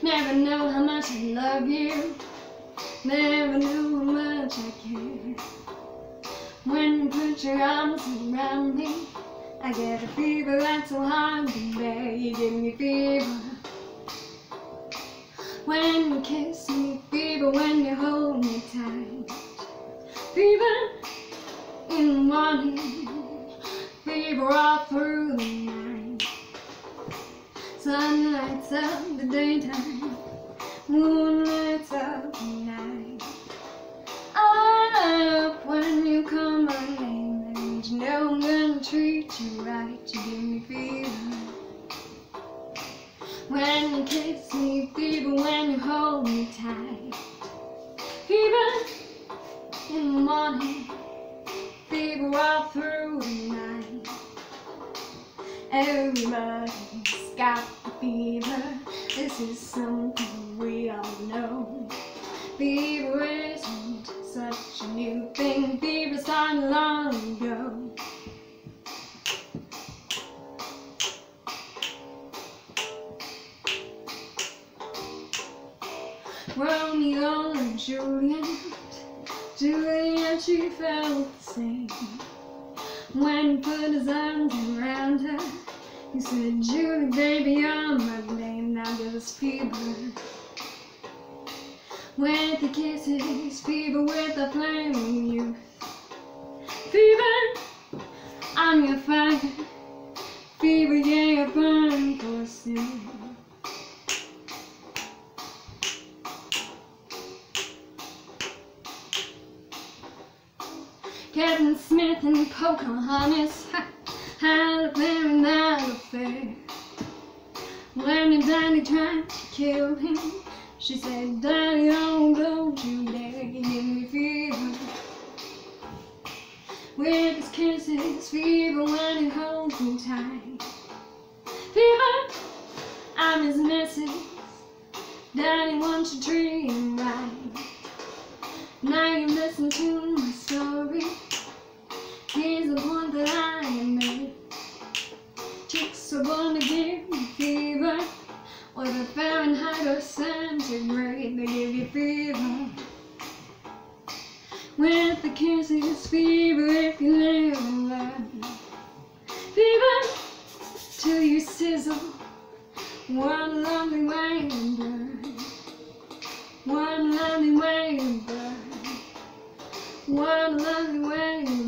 Never know how much I love you. Never knew how much I care. When you put your arms around me, I get a fever that's so hard to bear. You give me fever when you kiss me, fever when you hold me tight. Fever in the morning, fever all through the night. Sun lights up the daytime, moon lights up the night. I love when you call my name, and you know I'm gonna treat you right. You give me fever when you kiss me, fever when you hold me tight. Fever in the morning, fever all through the night. Everybody's got the fever, this is something we all know. Fever isn't such a new thing, fever started long ago. Romeo and Juliet, Juliet, she felt the same. When he put his arms around her, he said, Julie, baby, you're my blame. Now there's fever with the kisses, fever with the flaming youth. Fever, I'm your fire. Fever, yeah, you're burning for sin. John Smith and Pocahontas had a very bad affair. When his daddy tried to kill him, she said, Daddy, oh, don't you dare. You give me fever with his kisses, fever when he holds me tight. Fever, I'm his missus. Daddy, won't you treat him right? Now you listen to my story. Here's the one that I made. Chicks are born to give you fever, whether Fahrenheit or centigrade. They give you fever with the kisses, fever if you live and learn. Fever till you sizzle. One lovely way to burn. One lovely way to burn. One lovely way to burn.